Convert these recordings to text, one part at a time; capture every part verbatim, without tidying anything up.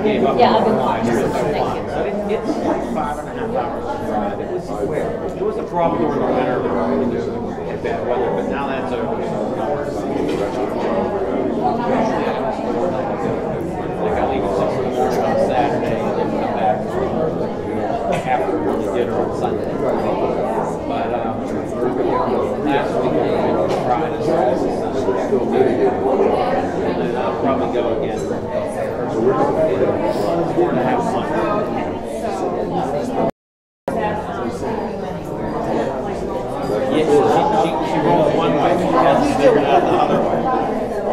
I gave up. Yeah, I've been watching. Thank you. But it, it's like five and a half hours. It was square. It was a problem with our winter and bad weather, but now that's over. Like I leave at six in the morning on Saturday and then come back after early dinner on Sunday. But um, last week I tried as well. And I'll probably go again. So we're uh, four and a half months. Yeah, she, she, she rolls one way, she hasn't figured out the other way.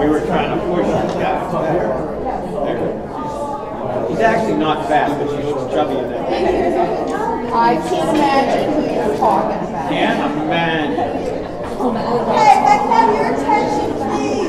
We were trying to push her down. She's actually not fast, but she looks chubby in that. I can't imagine who you're talking about. Can't imagine. Hey, let's have your attention, please.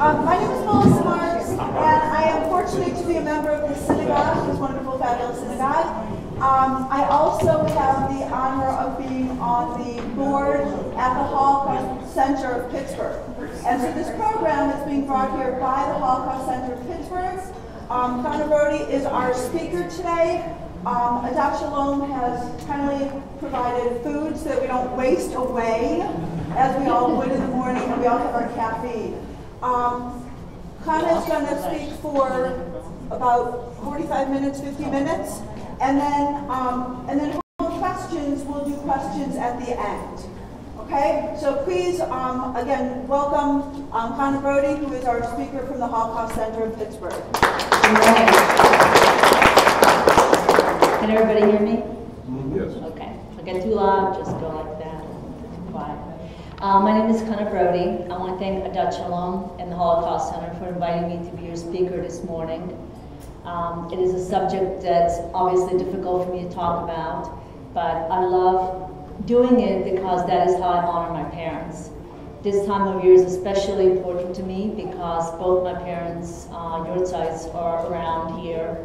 Um, my name is Melissa Marks, and I am fortunate to be a member of the synagogue, this wonderful, fabulous synagogue. Um, I also have the honor of being on the board at the Holocaust Center of Pittsburgh. And so this program is being brought here by the Holocaust Center of Pittsburgh. Um, Chana Brody is our speaker today. Um, Adat Shalom has kindly provided food so that we don't waste away, as we all would in the morning, and we all have our caffeine. Um, Chana is going to speak for about forty-five minutes, fifty minutes, and then um, and then questions. We'll do questions at the end. Okay. So please, um, again, welcome um, Chana Brody, who is our speaker from the Holocaust Center of Pittsburgh. Can everybody hear me? Yes. Okay. If I get too loud, just go like that. Quiet. Uh, my name is Chana Brody. I want to thank Adat Shalom and the Holocaust Center for inviting me to be your speaker this morning. Um, it is a subject that's obviously difficult for me to talk about, but I love doing it because that is how I honor my parents. This time of year is especially important to me because both my parents, uh, your sides, are around here.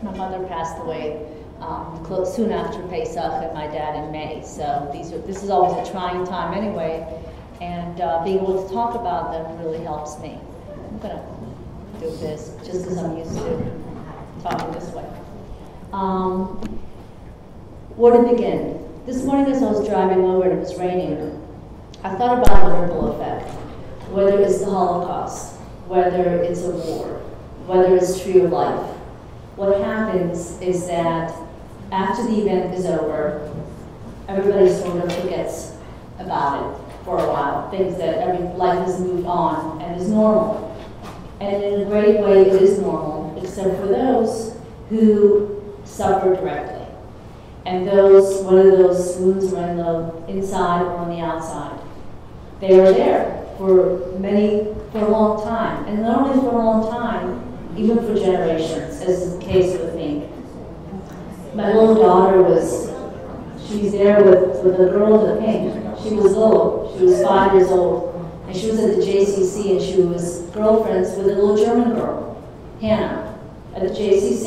My mother passed away Um, close, soon after Pesach, and my dad in May. So these are, this is always a trying time anyway, and uh, being able to talk about them really helps me. I'm going to do this just because I'm used to talking this way. Um, where to begin? This morning as I was driving over and it was raining, I thought about the ripple effect, whether it's the Holocaust, whether it's a war, whether it's tree of life. What happens is that after the event is over, everybody sort of forgets about it for a while. Things that every life has moved on and is normal. And in a great way, it is normal, except for those who suffer directly. And those, whether those wounds are on the inside or on the outside, they are there for many, for a long time. And not only for a long time, even for generations, as is the case with me. My little daughter was, she's there with, with a girl in pink. She was little, she was five years old, and she was at the J C C, and she was girlfriends with a little German girl, Hannah, at the J C C.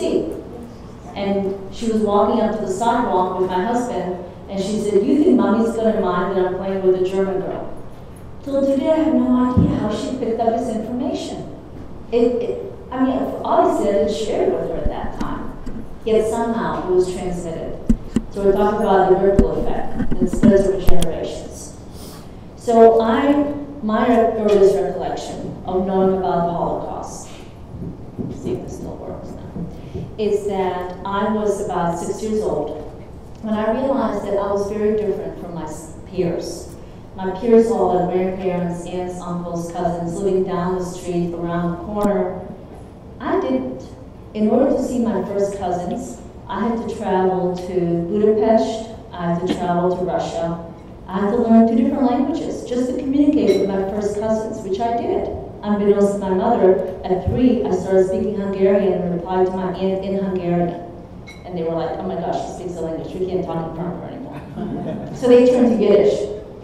And she was walking up to the sidewalk with my husband, and she said, "You think mommy's gonna mind that I'm playing with a German girl?" Till today, I have no idea how she picked up this information. It, it, I mean, obviously I didn't share it with her at that time, yet somehow it was transmitted. So we're talking about the ripple effect that spreads over generations. So I, my earliest recollection of knowing about the Holocaust, see if this still works now, is that I was about six years old when I realized that I was very different from my peers. My peers all had grandparents, aunts, uncles, cousins living down the street, around the corner. I didn't. In order to see my first cousins, I had to travel to Budapest, I had to travel to Russia, I had to learn two different languages just to communicate with my first cousins, which I did. Unbeknownst to my mother, at three, I started speaking Hungarian and replied to my aunt in Hungarian. And they were like, "Oh my gosh, she speaks the language, we can't talk in front of her anymore." So they turned to Yiddish,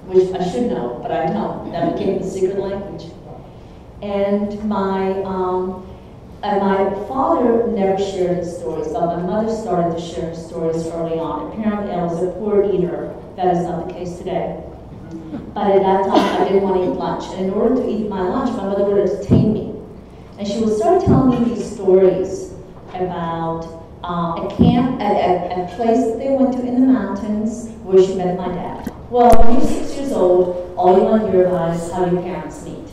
which I should know, but I don't. That became the secret language. And my, um, And my father never shared his stories, but my mother started to share his stories early on. Apparently I was a poor eater. That is not the case today. But at that time, I didn't want to eat lunch. And in order to eat my lunch, my mother would entertain me. And she would start telling me these stories about uh, a camp, a, a, a place that they went to in the mountains where she met my dad. Well, when you're six years old, all you want to hear about is how your parents meet.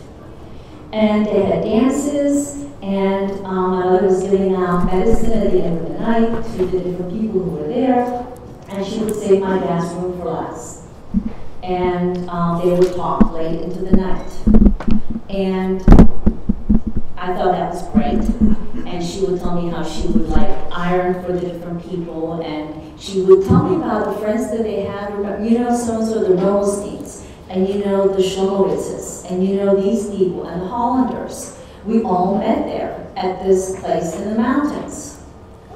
And they had dances, and um, my mother was giving out medicine at the end of the night to the different people who were there. And she would save my dad's room for last. And um, they would talk late into the night. And I thought that was great. And she would tell me how she would like iron for the different people. And she would tell me about the friends that they had. You know, so-and-so, the Rosenbergs, and you know, the Sholowitzes, and you know, these people, and the Hollanders. We all met there at this place in the mountains.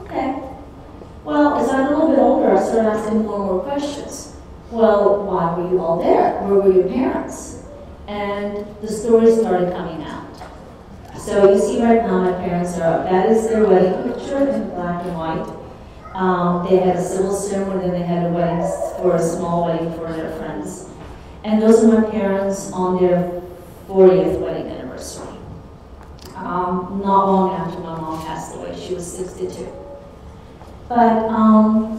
Okay. Well, as I got a little bit older, I started asking more and more questions. Well, why were you all there? Where were your parents? And the stories started coming out. So you see right now my parents are, that is their wedding picture in black and white. Um, they had a civil ceremony, then they had a wedding for a small wedding for their friends. And those are my parents on their fortieth wedding anniversary. Um, not long after my mom passed away, she was sixty-two. But, um,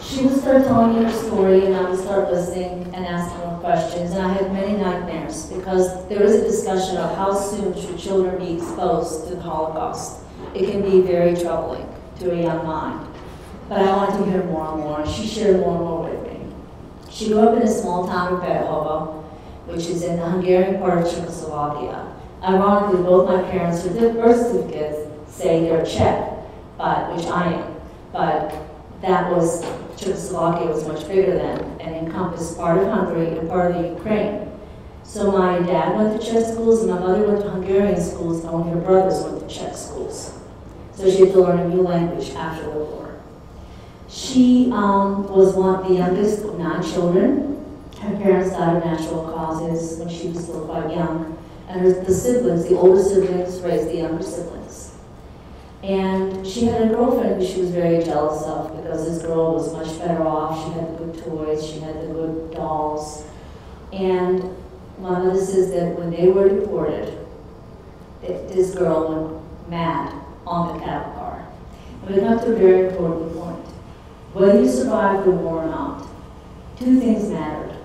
she would start telling me her story, and I would start listening and asking her questions. And I had many nightmares because there is a discussion of how soon should children be exposed to the Holocaust. It can be very troubling to a young mind. But I wanted to hear more and more. She shared more and more with me. She grew up in a small town of Petrovo, which is in the Hungarian part of Czechoslovakia. Ironically, both my parents who did birth certificates say they're Czech, but which I am. But that was Czechoslovakia was much bigger then and encompassed part of Hungary and part of the Ukraine. So my dad went to Czech schools and my mother went to Hungarian schools and only her brothers went to Czech schools. So she had to learn a new language after the war. She um, was one of the youngest of nine children. Her parents died of natural causes when she was still quite young. And her, the siblings, the older siblings, raised the younger siblings. And she had a girlfriend who she was very jealous of because this girl was much better off. She had the good toys, she had the good dolls. And my mother says that when they were deported, that this girl went mad on the cattle car. But it got to a very important point. Whether you survived the war or not, two things mattered.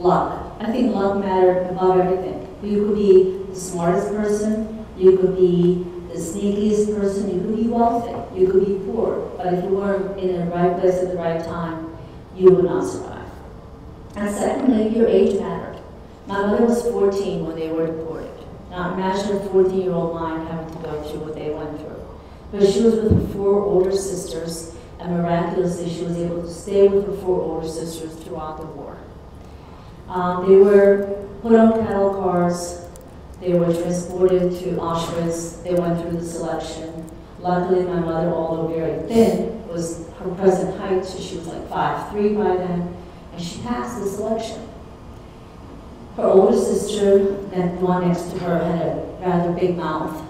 Luck. I think luck mattered above everything. You could be the smartest person, you could be the sneakiest person, you could be wealthy, you could be poor, but if you weren't in the right place at the right time, you would not survive. And secondly, your age mattered. My mother was fourteen when they were deported. Now imagine a fourteen-year-old mind having to go through what they went through. But she was with her four older sisters, and miraculously she was able to stay with her four older sisters throughout the war. Um, they were put on cattle cars. They were transported to Auschwitz. They went through the selection. Luckily, my mother, although very thin, was her present height, so she was like five three by then, and she passed the selection. Her older sister, then the one next to her, had a rather big mouth,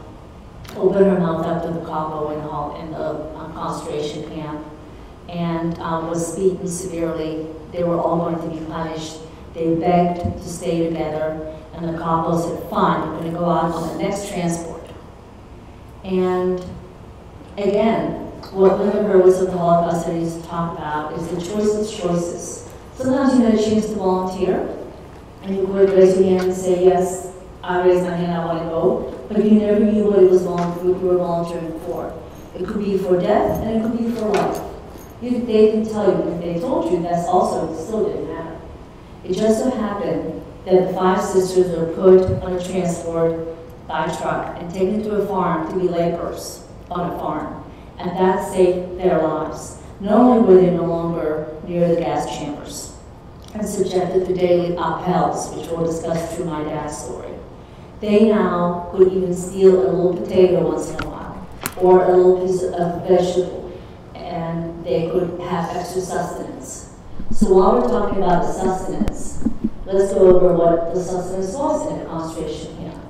opened her mouth up to the Cabo in the um, concentration camp, and um, was beaten severely. They were all going to be punished. They begged to stay together. And the couples said, fine, you're going to go out on the next transport. And again, what one of her was of the Holocaust that I used to talk about is the choicest choices. Sometimes you had a chance to volunteer, and you would raise your hand and say, yes, I raised my hand, I want to go. But you never knew what it was you were volunteering for. It could be for death, and it could be for life. You, they didn't tell you. If they told you, that's also, it still didn't matter. It just so happened that the five sisters were put on a transport by truck and taken to a farm to be laborers on a farm. And that saved their lives. Not only were they no longer near the gas chambers and subjected to daily uphels, which we'll discuss through my dad's story, they now could even steal a little potato once in a while or a little piece of vegetable, and they could have extra sustenance. So while we're talking about the sustenance, let's go over what the sustenance was in a concentration camp.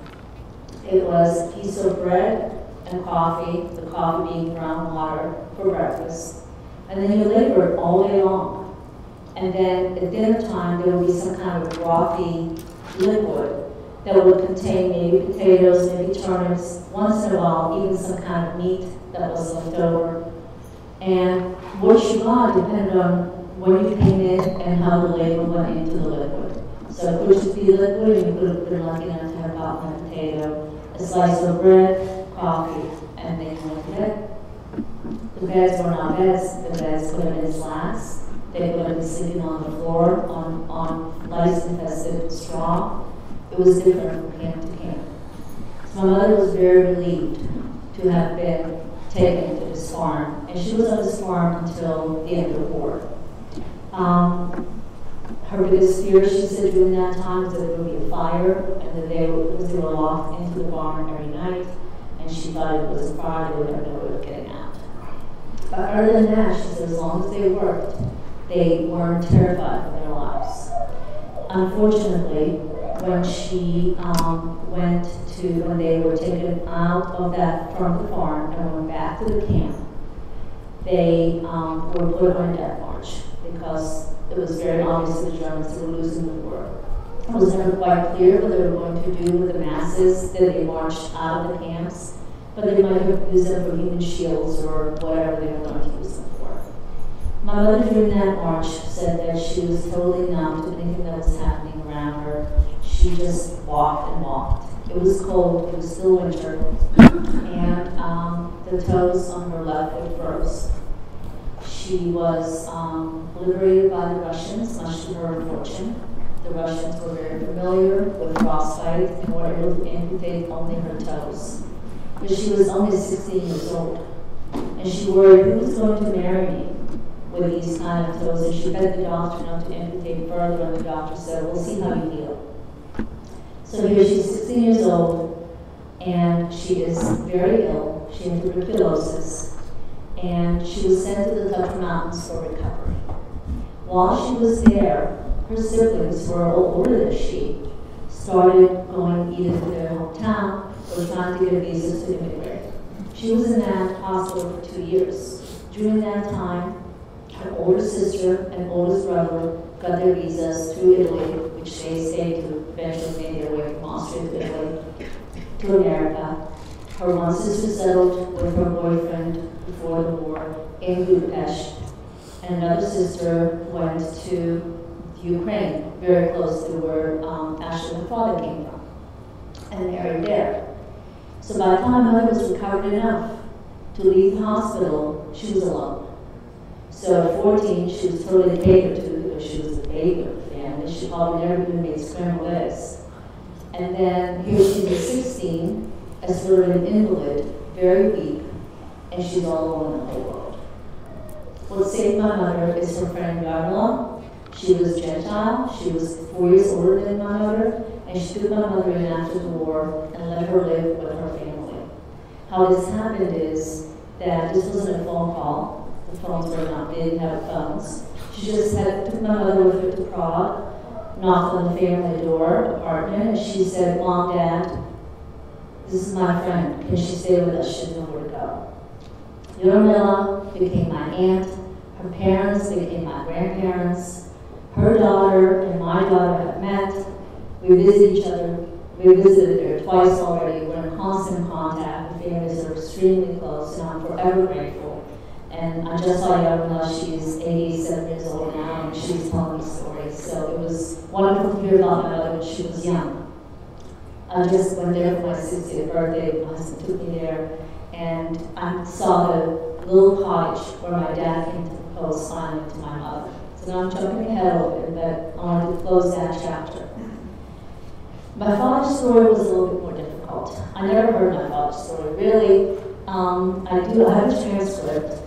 It was a piece of bread and coffee, the coffee being brown water for breakfast. And then you labored all day long. And then at dinner time, there would be some kind of frothy liquid that would contain maybe potatoes, maybe turnips, once in a while, even some kind of meat that was left over. And what you got depended on where you came in and how the labor went into the liquid. So it could just be liquid, and you could have been lucky enough to have gotten a potato, a slice of bread, coffee, and then you went to bed. The beds were not beds. The beds could have been slats. They could have been sleeping on the floor on, on lice-infested straw. It was different from camp to camp. So my mother was very relieved to have been taken to this farm, and she was on this farm until the end of the war. Um, her biggest fear, she said, during that time was that there would be a fire, and that they were, because they were locked into the barn every night, and she thought it was a fire, they would have no way of getting out. But other than that, she said, as long as they worked, they weren't terrified for their lives. Unfortunately, when she um, went to, when they were taken out of that from the farm and went back to the camp, they um, were put on a death march because it was very obvious the Germans were losing the war. It was never quite clear what they were going to do with the masses that they marched out of the camps, but they might have used them for human shields or whatever they were going to use them for. My mother during that march said that she was totally numb to anything that was happening around her. She just walked and walked. It was cold, it was still winter, and um, the toes on her left foot froze. She was um, liberated by the Russians, much to her fortune. The Russians were very familiar with frostbite and were able to amputate only her toes. But she was only sixteen years old, and she worried, who was going to marry me with these kind of toes? And she begged the doctor not to amputate further, and the doctor said, we'll see how you heal. So here she's sixteen years old, and she is very ill. She had tuberculosis, and she was sent to the Tatra Mountains for recovery. While she was there, her siblings, who were older than she, started going either to their hometown or trying to get a visa to immigrate. She was in that hospital for two years. During that time, her older sister and oldest brother got their visas through Italy, which they stayed to eventually made their way from Austria to Italy to America. Her one sister settled with her boyfriend before the war in Budapest, and another sister went to Ukraine, very close to where um, Ashley and father came from, and married there. So by the time her was recovered enough to leave the hospital, she was alone. So at fourteen, she was totally catered to because she was the baby of the family. She probably never even made scrambled eggs. And then here she's at sixteen, as sort of an invalid, very weak, and she's all alone in the whole world. What saved my mother is her friend Yomela. She was Gentile. She was four years older than my mother, and she took my mother in after the war and let her live with her family. How this happened is that this wasn't a phone call. The phones were not, they didn't have phones. She just had, took my mother with her to Prague, knocked on the family door, apartment, and she said, Mom, Dad, this is my friend. Can she stay with us? She didn't know where to go. Yomela became my aunt. Her parents became my grandparents. Her daughter and my daughter have met. We visit each other. We visited her twice already. We're in constant contact. The families are extremely close, and I'm forever grateful. And I just saw Yomela, she's eighty-seven years old now, and she's telling me stories. So it was wonderful to hear about my mother when she was young. I just went there for my sixtieth birthday. My husband took me there, and I saw the little cottage where my dad came to propose finally to my mother. So now I'm jumping ahead a little bit, but I wanted to close that chapter. My father's story was a little bit more difficult. I never heard my father's story, really. Um, I do, I have a transcript.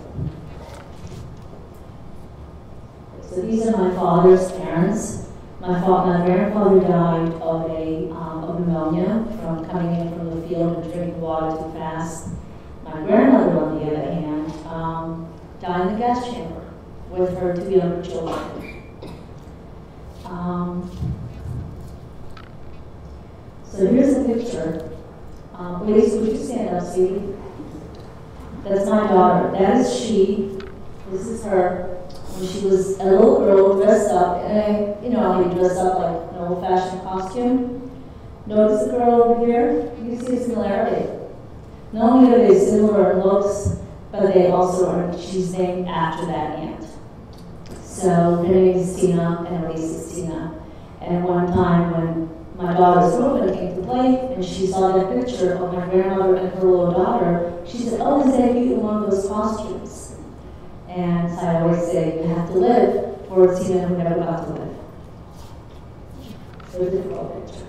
So these are my father's parents. My, father, my grandfather died of a um, of pneumonia from coming in from the field and drinking water too fast. My grandmother, on the other hand, um, died in the gas chamber with her two younger children. Um, so here's a picture Um, ladies, would you stand up, see? That's my daughter. That is she. This is her. When she was a little girl, dressed up, and I, you know, I dressed up like an old-fashioned costume. Notice the girl over here. You can see the similarity. Not only are they similar in looks, but they also are. She's named after that aunt. So her name is Tina, and Elise's Tina. And one time when my daughter's girlfriend came to play, and she saw that picture of my grandmother and her little daughter, she said, "Oh, is that you in one of those costumes?" And so I always say, you have to live for a Tina who never got to live. So it's a difficult picture.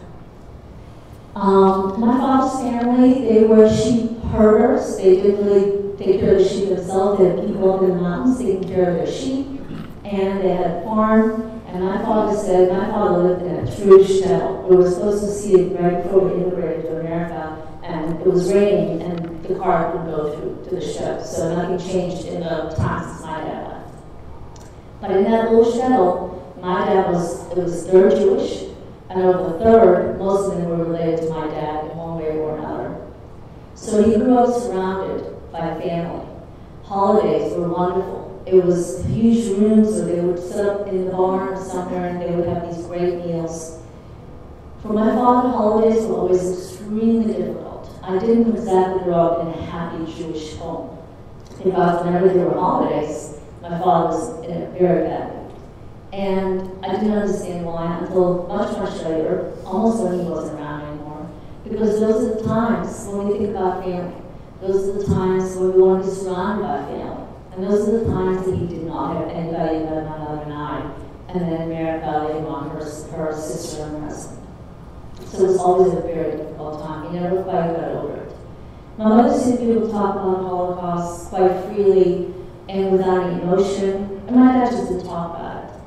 Um, my father's family, they were sheep herders. They didn't really take care of the sheep themselves. They had people up in the mountains taking care of their sheep. And they had a farm. And my father said, my father lived in a true shell. We were supposed to see it right before we immigrated to America. And it was raining, and the car could go through to the shell. So nothing changed in the time since my dad left. But in that little shell, my dad was, it was third Jewish. And of the third, most of them were related to my dad in one way or another. So he grew up surrounded by family. Holidays were wonderful. It was huge rooms where they would sit up in the barn somewhere and they would have these great meals. For my father, holidays were always extremely difficult. I didn't exactly grow up in a happy Jewish home. In fact, whenever there were holidays, my father was in a very bad mood. And I didn't understand why until much, much later, almost when he wasn't around anymore. Because those are the times when we think about family. Those are the times when we want to be surrounded by family. And those are the times that he did not have anybody but my mother and I. And then in America, they want her, her sister and her husband. So it was always a very difficult time. He never quite got over it. My mother seen people talk about the Holocaust quite freely and without any emotion. And my dad just didn't talk about it.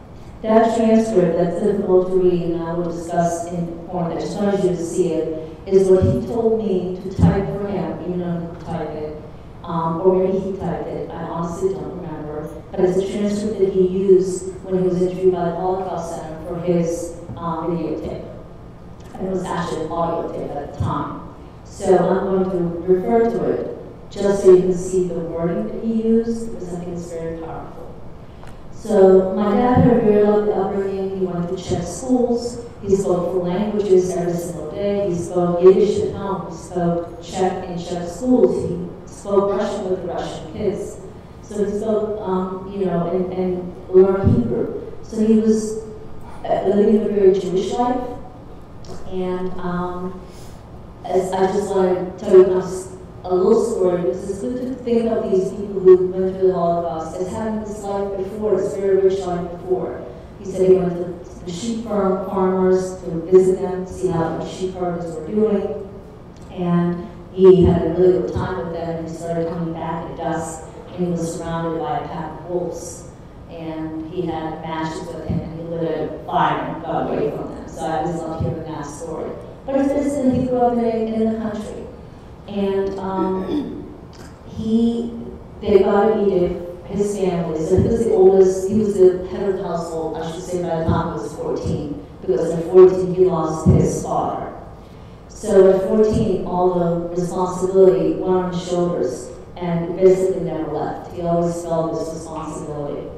That transcript that's difficult to read, and I will discuss in form that just wanted you to see it, is what he told me to type for him, even though he didn't type it, um, or maybe he typed it, I honestly don't remember. But it's a transcript that he used when he was interviewed by the Holocaust Center for his um, videotape. And it was actually an audio tape at the time. So I'm going to refer to it just so you can see the wording that he used, because I think it's very powerful. So my dad had a very lovely upbringing. He went to Czech schools. He spoke four languages every single day. He spoke Yiddish at home. He spoke Czech in Czech schools. He spoke Russian with the Russian kids. So he spoke, um, you know, and, and learned Hebrew. So he was living a very Jewish life. And um, as I just want to tell you, I'm a little story, because it's good to think of these people who went through the Holocaust as having this life before, this very rich life before. He said he went to the sheep farm farmers to visit them, see how the sheep farmers were doing, and he had a really good time with them. He started coming back at dusk, and he was surrounded by a pack of wolves, and he had matches with him, and he lit a fire and got away from them. So I just love hearing that story. But it's interesting, he grew up in, in the country. And um, he, they got an edict, his family, so he was the oldest, he was the head of the household, I should say, by the time he was fourteen, because at fourteen he lost his father. So at fourteen, all the responsibility went on his shoulders, and basically never left. He always felt this responsibility,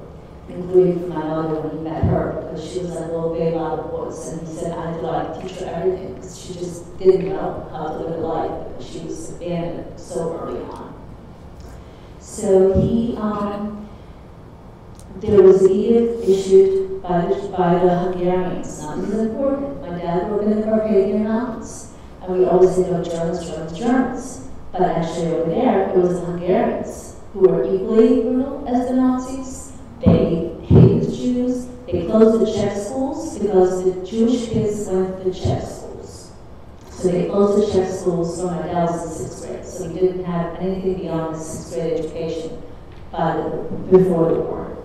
including for my mother when he met her, because she was like a little babe out of the woods, and he said, I had to like teach her everything, because she just didn't know how to live a life, because she was abandoned so early on. So he, um, there was an edict issued by the, by the Hungarians. Now this is important. My dad worked in the Carpathian Mountains, and we always think of Germans, Germans, Germans, but actually over there, it was the Hungarians, who were equally brutal as the Nazis. They hated the Jews. They closed the Czech schools because the Jewish kids went to the Czech schools. So they closed the Czech schools, so my dad was in sixth grade. So he didn't have anything beyond his sixth grade education uh, before the war.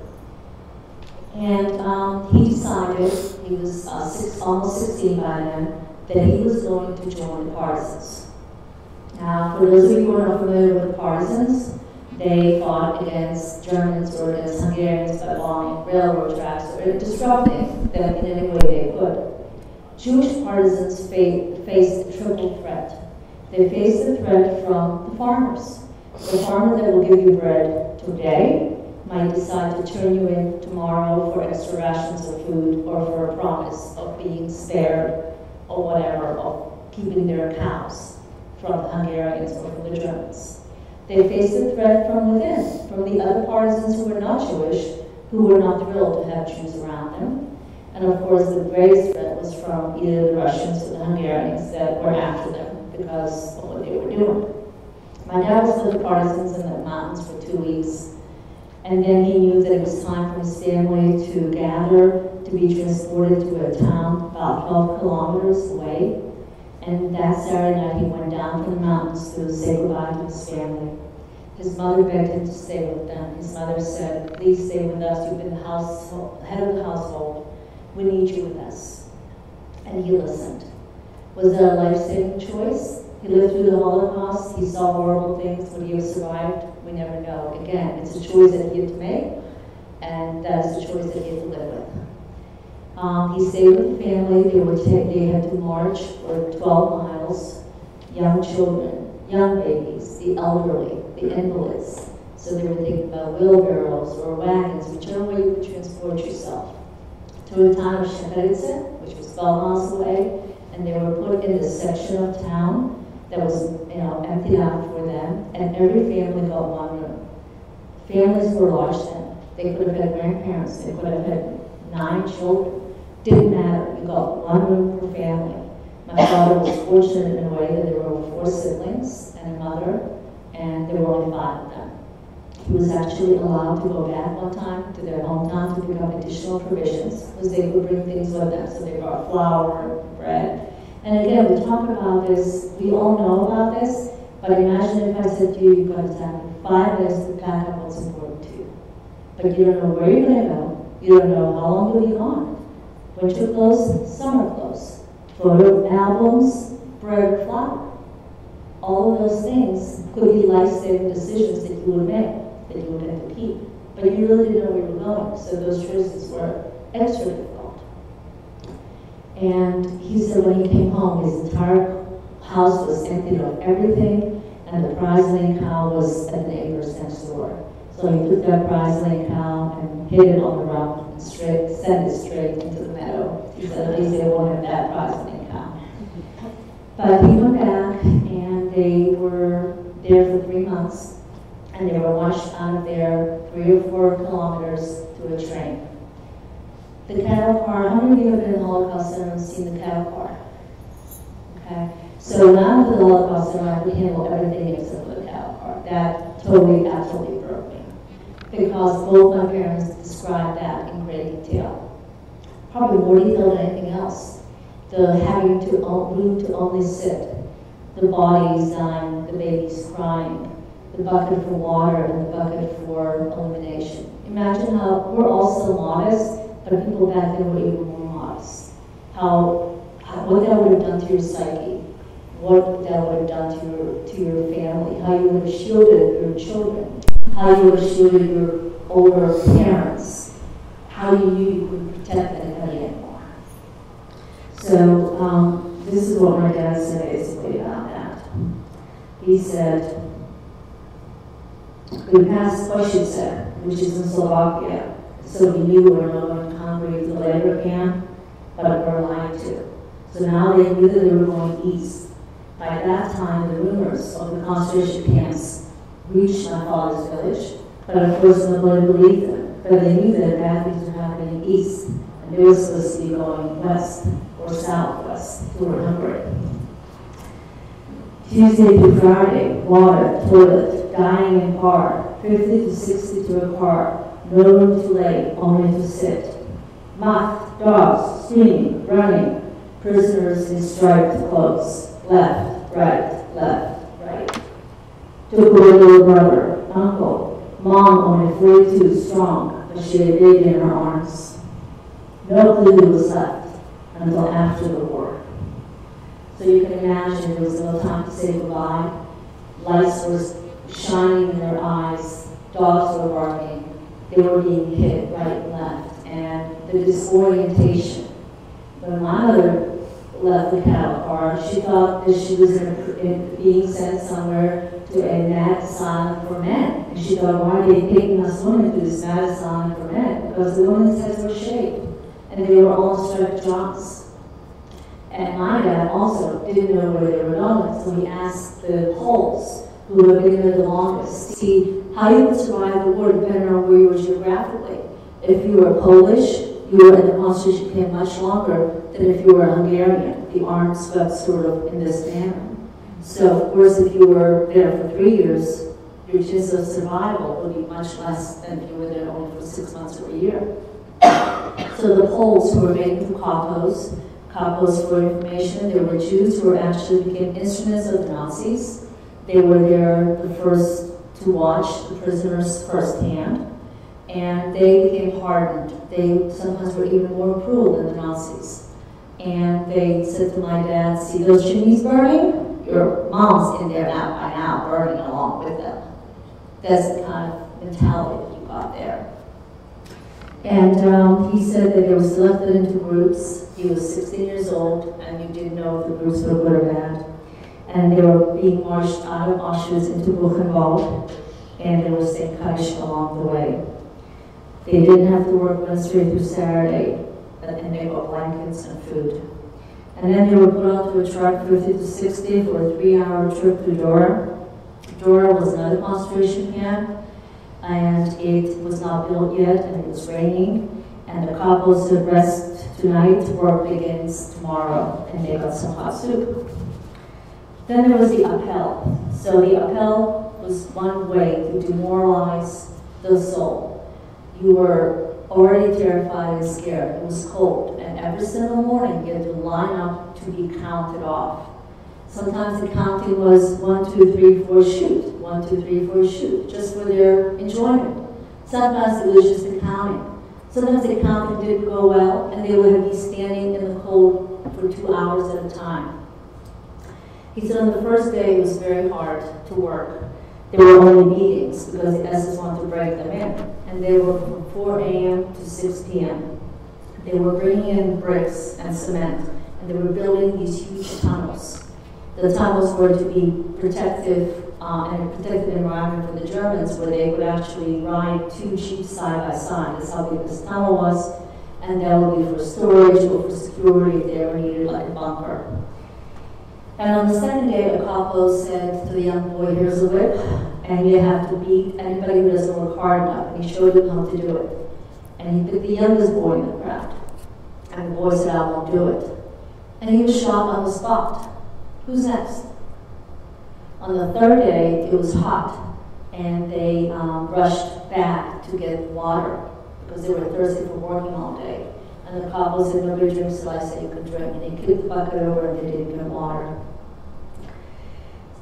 And um, he decided, he was uh, six, almost sixteen by then, that he was going to join the partisans. Now, for those of you who are not familiar with the partisans, they fought against Germans or against Hungarians by bombing railroad tracks or disrupting them in any way they could. Jewish partisans faced a triple threat. They face the threat from the farmers. The farmer that will give you bread today might decide to turn you in tomorrow for extra rations of food or for a promise of being spared or whatever, of keeping their cows from the Hungarians or from the Germans. They face the threat from within, from the other partisans who were not Jewish, who were not thrilled to have Jews around them. And of course, the greatest threat was from either the Russians or the Hungarians that were after them because of what they were doing. My dad was with the partisans in the mountains for two weeks, and then he knew that it was time for his family to gather, to be transported to a town about twelve kilometers away. And that Saturday night, he went down to the mountains to say goodbye to his family. His mother begged him to stay with them. His mother said, "Please stay with us. You've been the household, head of the household. We need you with us." And he listened. Was that a life-saving choice? He lived through the Holocaust. He saw horrible things. Would he have survived? We never know. Again, it's a choice that he had to make, and that is a choice that he had to live with. Um, he stayed with the family. They were they had to march for twelve miles. Young children, young babies, the elderly, the invalids. So they were thinking about wheelbarrows or wagons, whichever way you could transport yourself. To a town of Shepetivtse, which was twelve miles away, and they were put in this section of town that was, you know, emptied out for them, and every family got one room. Families were large then. They could have had grandparents. They could have had nine children. Didn't matter. You got one room per family. My father was fortunate in a way that there were four siblings and a mother, and there were only five of them. He was actually allowed to go back one time to their hometown to pick up additional provisions, because they could bring things with them. So they brought flour and bread. And again, we talk about this, we all know about this, but imagine if I said to you, you've got to time in five minutes to pack up what's important to you. But you don't know where you're going to go, you don't know how long you'll be gone. Winter clothes, summer clothes, photo albums, bread, flour. All of those things could be life-saving decisions that you would make, that you would have to keep. But you really didn't know where you were going, so those choices were extra. And he said when he came home, his entire house was emptied of everything, and the prize-laying cow was at the neighbor's next door. So he took that prize-laying cow and hid it on the rock and straight, sent it straight into the meadow. He said at least they won't have that prize-laying cow. But he went back, and they were there for three months, and they were washed out of there three or four kilometers to a train. The cattle car, how many of you have been in the Holocaust Center and seen the cattle car? Okay. So now that the Holocaust Center, I could handle everything except for the cattle car. That totally, absolutely broke me. Because both my parents described that in great detail. Probably more detail than anything else. The having to own, room to only sit, the bodies dying, the babies crying, the bucket for water and the bucket for elimination. Imagine how we're all so modest. But people back then were even more modest. How, how, what that would have done to your psyche, what that would have done to your, to your family, how you would have shielded your children, how you would have shielded your older parents, how you knew you couldn't protect anybody anymore. So um, this is what my dad said basically about that. He said, "We passed Auschwitz, which is in Slovakia, so we knew we were not going to conquer the labor camp, but we were lied to. So now they knew that they were going east. By that time, the rumors of the concentration camps reached my father's village, but of course nobody believed them. But they knew that bad things were happening east, and they were supposed to be going west or southwest toward Hungary. Tuesday to Friday, water, toilet, dining in car, fifty to sixty to a car. No room to lay, only to sit. Moth, dogs, screaming, running, prisoners in striped clothes. Left, right, left, right. Took away little brother, uncle, mom only forty-two strong, but she had a baby in her arms. No clue was left until after the war." So you can imagine there was no time to say goodbye. Lights were shining in their eyes, dogs were barking. They were being hit right and left, and the disorientation. When my mother left the cattle car. She thought that she was in a, in being sent somewhere to a mad asylum for men. And she thought, why are they taking us women to this mad asylum for men? Because the women's heads were shaved, and they were all strapped jocks. And my dad also didn't know where they were going, so he asked the Poles, who had been there the longest, see how you would survive the war depending on where you were geographically. If you were Polish, you were in the concentration camp much longer than if you were Hungarian. The arms swept sort of in this manner. So, of course, if you were there for three years, your chance of survival would be much less than if you were there only for six months or a year. So the Poles who were made from Capos, Capos for information, there were Jews who actually became instruments of the Nazis. They were there the first to watch the prisoners firsthand, and they became hardened. They sometimes were even more cruel than the Nazis. And they said to my dad, see those chimneys burning? Your mom's in there now by now, burning along with them. That's the kind of mentality you got there. And um, he said that it was left into groups. He was sixteen years old, and you didn't know if the groups were good or bad. And they were being marched out of Auschwitz into Buchenwald, and they were staying Kaddish along the way. They didn't have to work Wednesday through Saturday, and they got blankets and food. And then they were put onto a truck through fifty to sixty for a three-hour trip through Dora. Dora was another concentration camp, and it was not built yet, and it was raining. And the couples said, rest tonight, work begins tomorrow, and they got some hot soup. Then there was the Appell. So the Appell was one way to demoralize the soul. You were already terrified and scared. It was cold. And every single morning, you had to line up to be counted off. Sometimes the counting was one, two, three, four, shoot. One, two, three, four, shoot. Just for their enjoyment. Sometimes it was just the counting. Sometimes the counting didn't go well, and they would be standing in the cold for two hours at a time. He said on the first day it was very hard to work. There were only meetings because the S S wanted to break them in. And they were from four A M to six P M They were bringing in bricks and cement, and they were building these huge tunnels. The tunnels were to be protective uh, and a protected environment for the Germans, where they would actually ride two jeeps side by side. That's how big this tunnel was. And that would be for storage or for security if they were needed, like a bunker. And on the second day, a couple said to the young boy, here's a whip, and you have to beat anybody who doesn't work hard enough. And he showed him how to do it. And he picked the youngest boy in the crowd. And the boy said, I won't do it. And he was shot on the spot. Who's next? On the third day, it was hot. And they um, rushed back to get water, because they were thirsty from working all day. And the couple said, nobody drinks till I say you can drink. And they kicked the bucket over, and they didn't get water.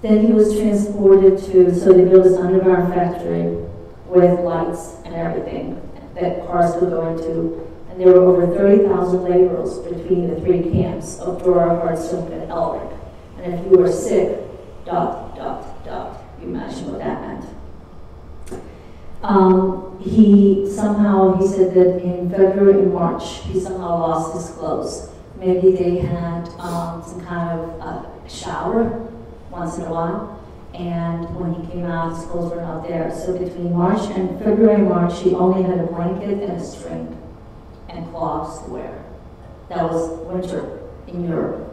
Then he was transported to, so they built this underground factory with lights and everything that cars would go into. And there were over thirty thousand laborers between the three camps of Dora, Hartstone, and Elric. And if you were sick, dot, dot, dot, you imagine what that meant. Um, he somehow, he said that in February and March, he somehow lost his clothes. Maybe they had um, some kind of uh, shower once in a while, and when he came out, his clothes were not there. So between March and February and March, he only had a blanket and a string and cloths to wear. That was winter in Europe.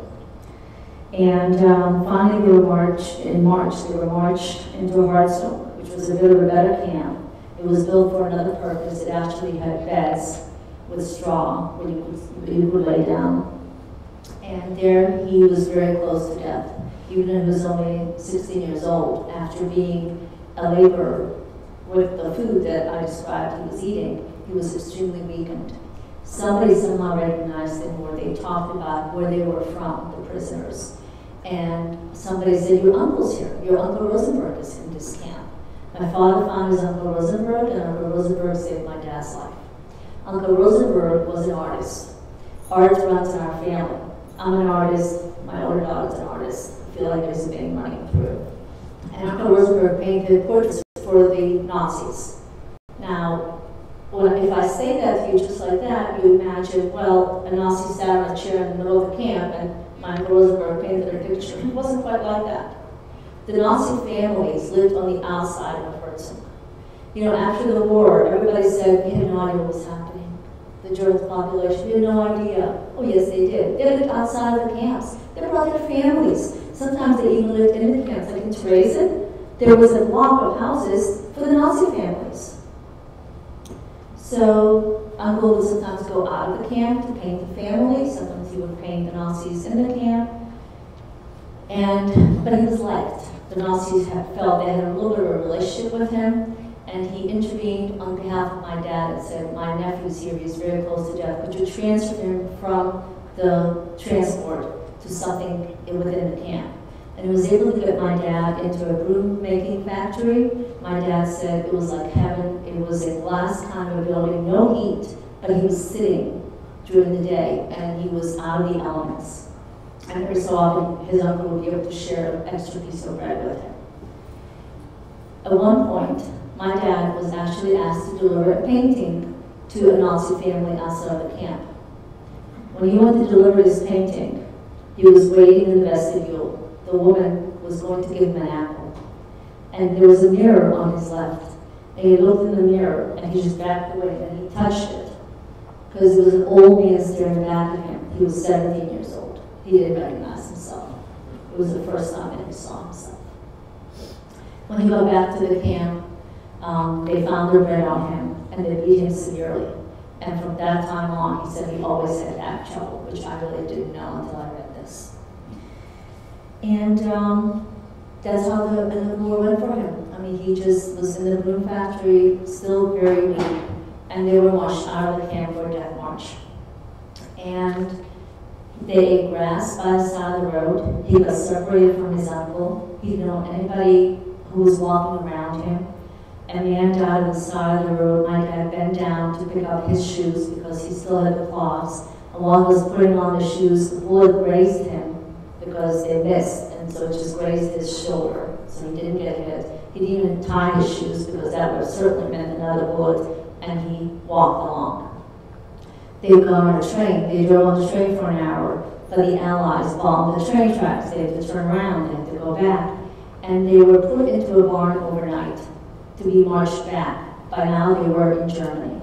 And um, finally, they were marched, in March, they were marched into Hartstone, which was a bit of a better camp. It was built for another purpose. It actually had beds with straw where you could, you could lay down. And there he was very close to death, even if he was only sixteen years old, after being a laborer with the food that I described he was eating. He was extremely weakened. Somebody somehow recognized him, or they talked about where they were from, the prisoners. And somebody said, your uncle's here. Your Uncle Rosenberg is in this camp. My father found his Uncle Rosenberg, and Uncle Rosenberg saved my dad's life. Uncle Rosenberg was an artist. Art runs in our family. I'm an artist. My older daughter's an artist. I feel like I was paying money through. And Uncle Rosenberg painted portraits for the Nazis. Now, when, if I say that to you just like that, you imagine, well, a Nazi sat on a chair in the middle of the camp, and Michael Rosenberg painted her picture. It wasn't quite like that. The Nazi families lived on the outside of Hartstone. You know, after the war, everybody said, we had no idea what was happening. The German population, we had no idea. Oh yes, they did. They lived outside of the camps. They brought their families. Sometimes they even lived in the camps. Like in Terezin, there was a block of houses for the Nazi families. So Uncle would sometimes go out of the camp to paint the family. Sometimes he would paint the Nazis in the camp. And, but he was liked. The Nazis had felt they had a little bit of a relationship with him, and he intervened on behalf of my dad and said, my nephew's here, he's very close to death, would you transfer him from the transport to something within the camp? And he was able to get my dad into a broom-making factory. My dad said it was like heaven. It was a glass kind of building, no heat, but he was sitting during the day, and he was out of the elements. And every so often, his uncle would be able to share an extra piece of bread with him. At one point, my dad was actually asked to deliver a painting to a Nazi family outside of the camp. When he went to deliver his painting, he was waiting in the vestibule. The woman was going to give him an apple. And there was a mirror on his left. And he looked in the mirror, and he just backed away, and he touched it. Because it was an old man staring back at him. He was seventeen years old. He didn't recognize himself. It was the first time that he saw himself. When he got back to the camp, um, they found their bread on him, and they beat him severely. And from that time on, he said he always had back trouble, which I really didn't know until I read this. And um, that's how the, the war went for him. I mean, he just was in the broom factory, still very weak, and they were washed out of the camp for a death march. And they ate grass by the side of the road. He got separated from his uncle. He didn't know anybody who was walking around him. A man died on the side of the road. My dad bent down to pick up his shoes because he still had the claws. And while he was putting on the shoes, the bullet grazed him because they missed. And so it just grazed his shoulder. So he didn't get hit. He didn't even tie his shoes because that would have certainly meant another bullet. And he walked along. They would go on a train. They drove on the train for an hour, but the Allies bombed the train tracks. They had to turn around. They had to go back. And they were put into a barn overnight to be marched back. By now they were in Germany.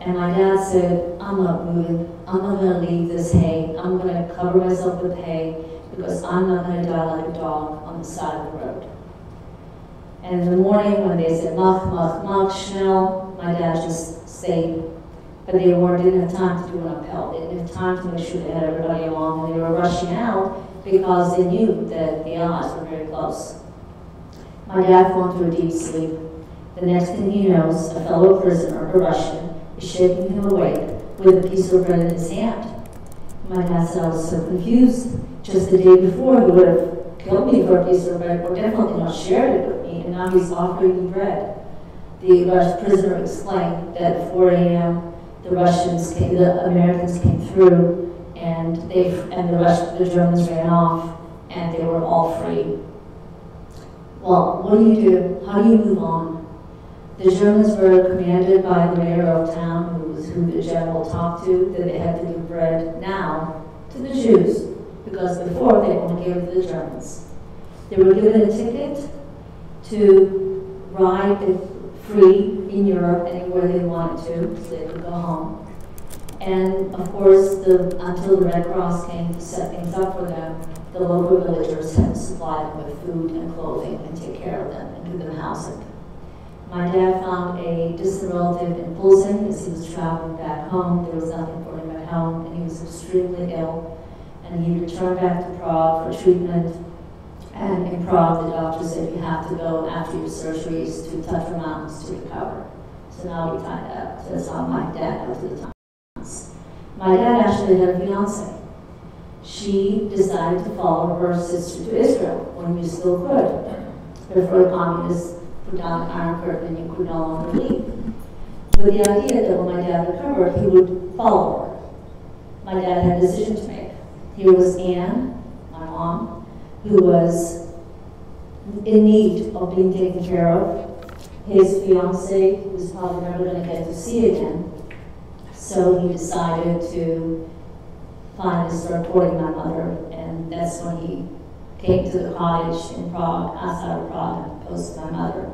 And my dad said, I'm not moving. I'm not going to leave this hay. I'm going to cover myself with hay because I'm not going to die like a dog on the side of the road. And in the morning when they said, mach, mach, mach, schnell, my dad just stayed. But they weren't, didn't have time to do an upheld. They didn't have time to make sure they had everybody along, and they were rushing out because they knew that the Allies were very close. My dad fell into a deep sleep. The next thing he knows, a fellow prisoner, a Russian, is shaking him awake with a piece of bread in his hand. My dad said, I was so confused. Just the day before, he would have killed me for a piece of bread, or definitely not shared it with me, and now he's offering me bread. The Russian prisoner explained that at four A M, the Russians came, the Americans came through, and they and the Russians, the Germans ran off, and they were all free. Well, what do you do? How do you move on? The Germans were commanded by the mayor of town, who was who the general talked to, that they had to give bread now to the Jews, because before they only gave it to the Germans. They were given a ticket to ride the free in Europe, anywhere they wanted to, so they could go home. And of course, the, until the Red Cross came to set things up for them, the local villagers had to supply them with food and clothing and take care of them and give them housing. My dad found a distant relative in Posen as he was traveling back home. There was nothing for him at home, and he was extremely ill. And he returned back to Prague for treatment. And in Prague, the doctor said you have to go after your surgeries to Tatra Mountains to recover. So now we tied up. So that's how my dad went to the mountains. My dad actually had a fiance. She decided to follow her sister to Israel when you still could. Before the communists put down an iron curtain, you could no longer leave. With the idea that when my dad recovered, he would follow her. My dad had a decision to make. Here was Anne, my mom, who was in need of being taken care of. His fiance, who was probably never going to get to see again, so he decided to find and start supporting my mother and that's when he came to the cottage in Prague, outside of Prague, and posted my mother.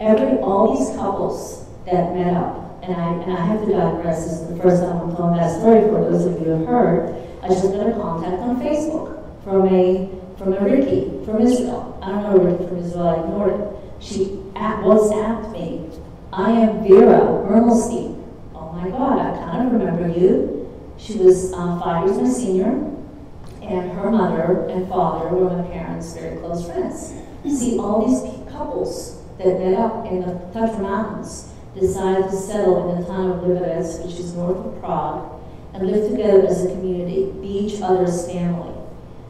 Every, all these couples that met up, and I, and I have to digress, this is the first time I'm telling that story for those of you who have heard, I just got a contact on Facebook from a, from a Ricky from Israel. I don't know Ricky from Israel, I ignored it. She at WhatsApped me, I am Vera Bernal. Oh my God, I kind of remember you. She was uh, five years my senior, and her mother and father were my parents' very close friends. See, all these couples that met up in the Tatra Mountains decided to settle in the town of Liberec, which is north of Prague, and live together as a community, be each other's family.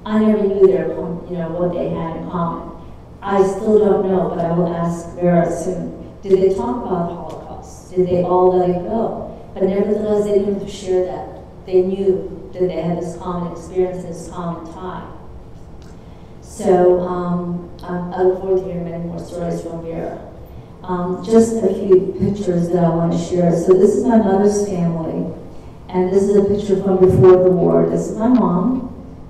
I never knew their, you know, what they had in common. I still don't know, but I will ask Vera soon. Did they talk about the Holocaust? Did they all let it go? But nevertheless, they didn't share that. They knew that they had this common experience, this common tie. So um, I look forward to hearing many more stories from Vera. Um, just a few pictures that I want to share. So this is my mother's family, and this is a picture from before the war. This is my mom.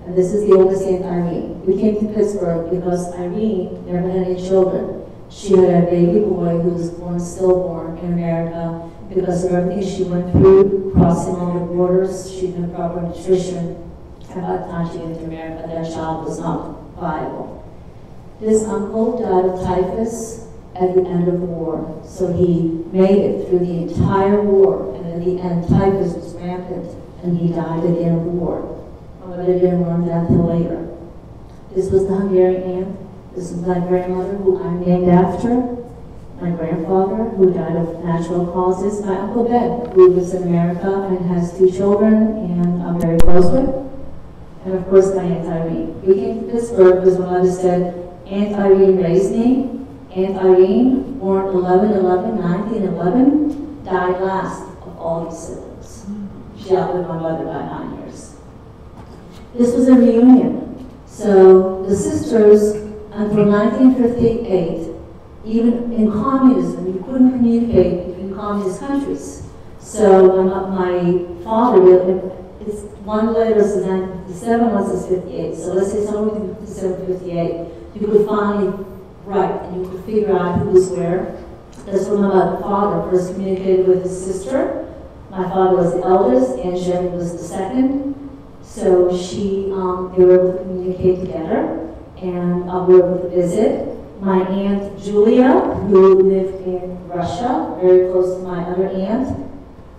And this is the oldest aunt, Irene. We came to Pittsburgh because Irene never had any children. She had a baby boy who was born stillborn in America because of everything she went through, crossing all the borders. She didn't have proper nutrition. And by the time she came to America, that child was not viable. This uncle died of typhus at the end of the war. So he made it through the entire war. And at the end, typhus was rampant, and he died at the end of the war. But I didn't learn that until later. This was the Hungarian aunt. This was my grandmother, who I'm named after. My grandfather, who died of natural causes. My Uncle Ben, who lives in America and has two children, and I'm very close with. And of course, my Aunt Irene. We came to Pittsburgh because my mother said, Aunt Irene raised me. Aunt Irene, born eleven eleven nineteen eleven, died last of all these siblings. She outlived my mother by nine years. This was a reunion. So the sisters, and from nineteen fifty-eight, even in communism, you couldn't communicate between communist countries. So my father, it's one letter since nineteen fifty-seven, one since fifty-eight. So let's say somewhere between fifty-seven and fifty-eight, you could finally write and you could figure out who was where. That's when my father first communicated with his sister. My father was the eldest, and Jenny was the second. So she, um, they were able to communicate together, and uh, we were able to visit. My aunt Julia, who lived in Russia, very close to my other aunt.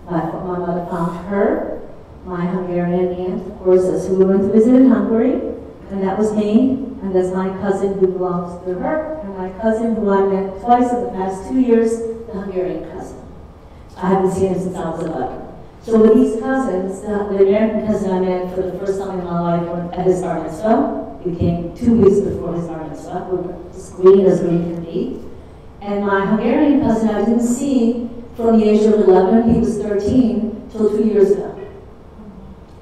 My, my mother found her, my Hungarian aunt, of course, so we went to visit in Hungary, and that was me, and that's my cousin who belongs to her, and my cousin who I met twice in the past two years, the Hungarian cousin. I haven't seen him since I was eleven. So with these cousins, uh, the American cousin I met for the first time in my life at his bar mitzvah. We came two weeks before his bar mitzvah. We were as green as green can be. And my Hungarian cousin I didn't see from the age of eleven, he was thirteen, till two years ago.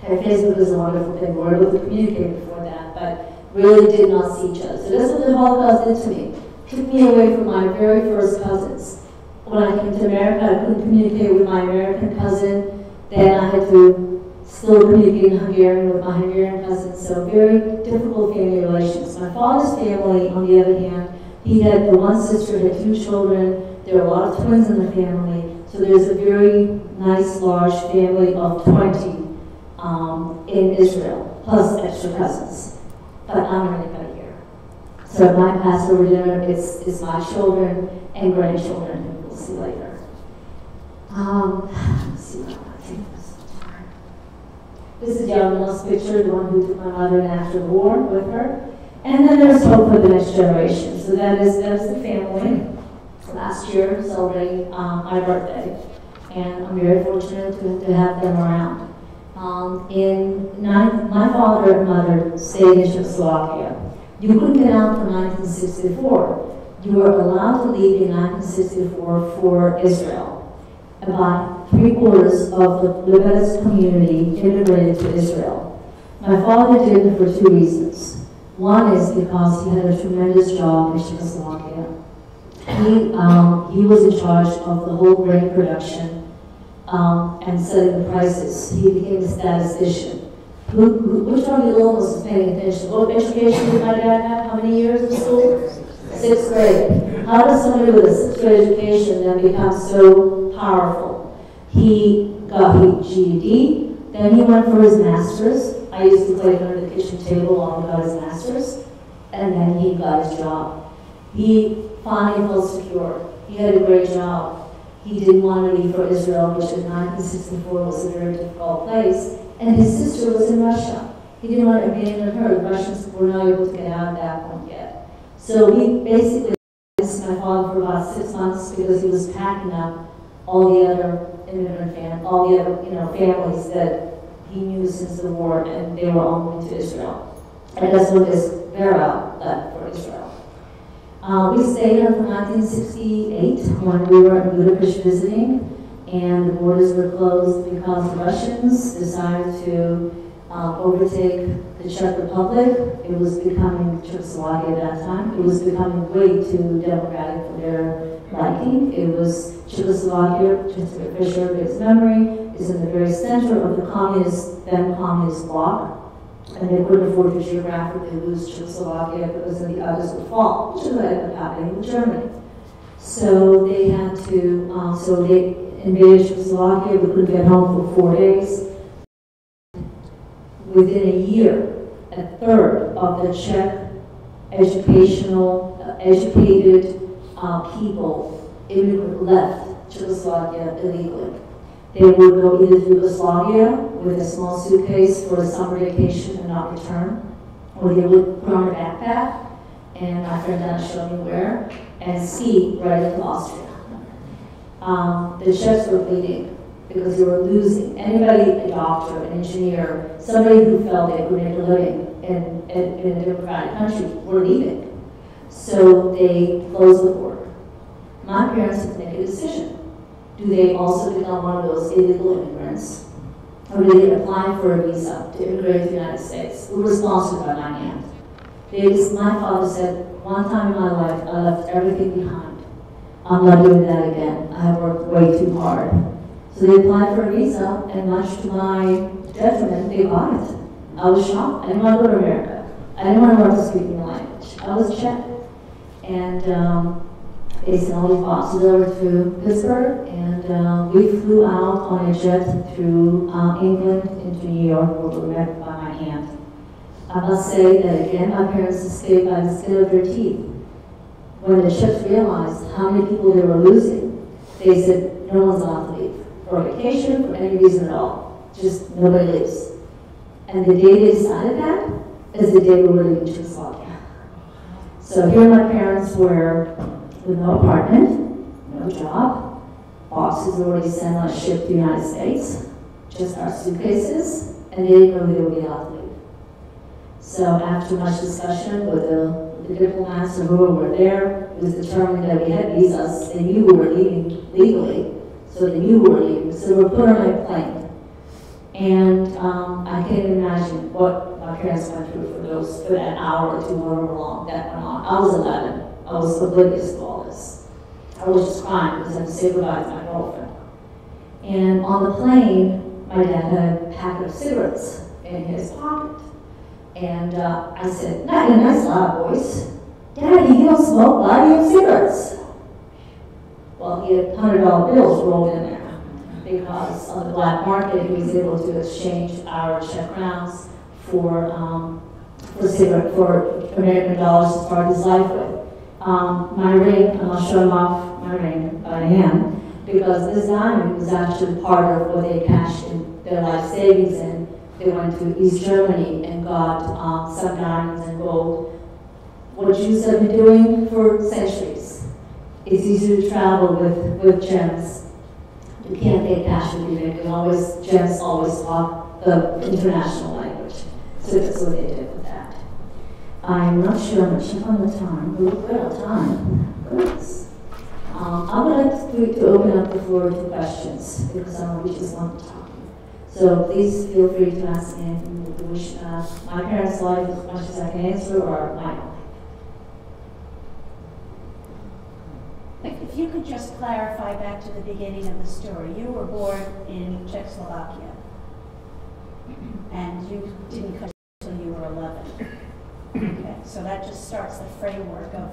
Okay, Facebook is a wonderful thing. We were able to communicate before that, but really did not see each other. So that's what the Holocaust did to me. Took me away from my very first cousins. When I came to America, I couldn't communicate with my American cousin. Then I had to still communicate in Hungarian with my Hungarian cousins, so very difficult family relations. My father's family, on the other hand, he had the one sister, had two children, there were a lot of twins in the family, so there's a very nice, large family of twenty um, in Israel, plus extra cousins. But I'm not anybody here. So my Passover dinner is, is my children and grandchildren, who we'll see later. Um, let's see. This is Yomela's picture, the one who took my mother in after the war with her. And then there's hope for the next generation. So that is, that is the family. Last year, celebrating um, my birthday. And I'm very fortunate to, to have them around. Um, in nine, my father and mother stayed in Czechoslovakia. You couldn't get out until nineteen sixty-four. You were allowed to leave in nineteen sixty-four for Israel. About three-quarters of the Liberec community immigrated to Israel. My father did it for two reasons. One is because he had a tremendous job in Czechoslovakia. He, um, he was in charge of the whole grain production um, and setting the prices. He became a statistician. Who, who, which one of you all was paying attention? What education did my dad have? How many years of school? Sixth grade. How does somebody with a sixth grade education then become so powerful? He got his G E D, then he went for his master's. I used to play under the kitchen table while he got his master's, and then he got his job. He finally felt secure. He had a great job. He didn't want to leave for Israel, which in nineteen sixty-four was a very difficult place. And his sister was in Russia. He didn't want to abandon her. The Russians were not able to get out of that one yet. So he basically missed my father for about six months because he was packing up all the other immigrant fam all the other you know families that he knew since the war, and they were all going to Israel. And that's when this Vera left for Israel. Uh, we stayed here from nineteen sixty-eight when we were in Budapest visiting. And the borders were closed because the Russians decided to uh, overtake the Czech Republic. It was becoming Czechoslovakia at that time. It was becoming way too democratic for their liking. It was Czechoslovakia, just to preserve its memory, is in the very center of the communist, then communist bloc. And they couldn't afford to geographically lose Czechoslovakia because then the others would fall, which is what ended up happening in Germany. So they had to, um, so they, invaded Czechoslovakia. We couldn't get home for four days. Within a year, a third of the Czech educational, uh, educated uh, people left Czechoslovakia illegally. They would go either to Yugoslavia with a small suitcase for a summer vacation and not return, or they would put on a backpack, and my friend Adat Shalom where, and ski right into Austria. Um, the Czechs were bleeding because they were losing anybody, a doctor, an engineer, somebody who felt they could make a living in, in, in a democratic country were leaving. So they closed the border. My parents had to make a decision. Do they also become one of those illegal immigrants? Or do they apply for a visa to immigrate to the United States? We were sponsored by my aunt. They just, my father said, one time in my life, I left everything behind. I'm not doing that again. I worked way too hard. So they applied for a visa, and much to my detriment, they got it. I was shocked. I didn't want to go to America. I didn't want to learn the speaking language. I was Czech. And um, they sent all the boxes over to Pittsburgh, and uh, we flew out on a jet through uh, England into New York, where we met by my aunt. I must say that again, my parents escaped by the skin of their teeth. When the Czechs realized how many people they were losing, they said, no one's allowed to leave for vacation, for any reason at all. Just nobody leaves. And the day they decided that is the day we were leaving Czechoslovakia. So here my parents were with no apartment, no job, boxes already sent on a ship to the United States, just our suitcases, and they didn't know they would be allowed to leave. So after much discussion with the The diplomats and whoever were there, it was determined that we had visas. They knew we were leaving legally, so they knew we were leaving. So we were put on a plane. And um, I can't imagine what my parents went through for those for that hour or two, however long that went on. I was eleven. I was oblivious to all this. I was just crying because I had to say goodbye to my girlfriend. And on the plane, my dad had a packet of cigarettes in his pocket. And uh, I said, not in a nice loud voice, Daddy, you don't smoke, why do you have cigarettes? Well, he had one hundred dollar bills rolled in there because on the black market he was able to exchange our Czech crowns for um, for cigarette for American dollars to start his life with. Um, my ring, and I'll show him off my ring by hand because this diamond was actually part of what they cashed in their life savings in. They went to East Germany and got um, some diamonds and gold. What Jews have been doing for centuries. It's easy to travel with, with gems. You can't get cash with you. You can always, gems always talk the international language. So that's what they did with that. I'm not sure how much on the time. We're good on time. Goodness. Um, I would like to, to open up the floor to questions because I we just want to talk. So please feel free to ask me anything you wish. Uh, my parents' life as much as I can answer, or my own life. If you could just clarify back to the beginning of the story, you were born in Czechoslovakia. and you didn't come until you were eleven. Okay, so that just starts the framework of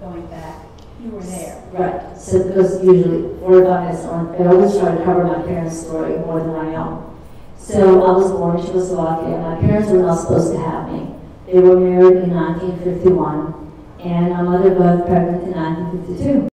going back. You were there, right? Right. So it goes usually four guys on. I always try to cover my parents' story more than I am. So I was born in Czechoslovakia. My parents were not supposed to have me. They were married in nineteen fifty-one, and my mother was pregnant in nineteen fifty-two.